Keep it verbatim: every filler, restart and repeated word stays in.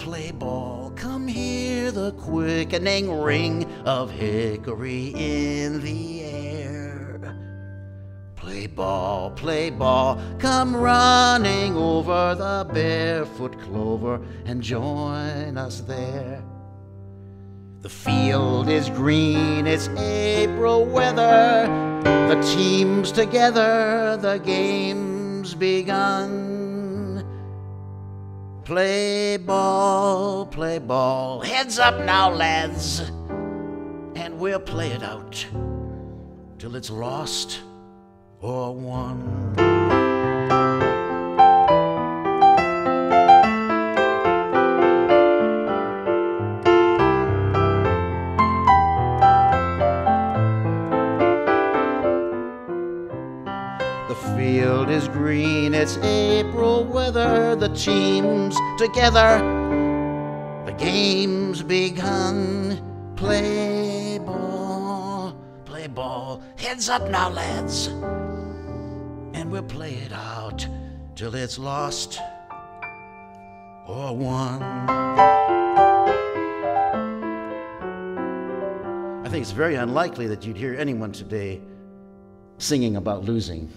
play ball. Come hear the quickening ring of hickory in the air. Play ball, play ball, come running over the barefoot clover and join us there. The field is green, it's April weather. The team's together, the game's begun. Play ball, play ball, heads up now lads, and we'll play it out till it's lost or won. The field is green, it's April weather, the team's together, the game's begun. Play ball, play ball, heads up now lads, and we'll play it out till it's lost or won. I think it's very unlikely that you'd hear anyone today singing about losing.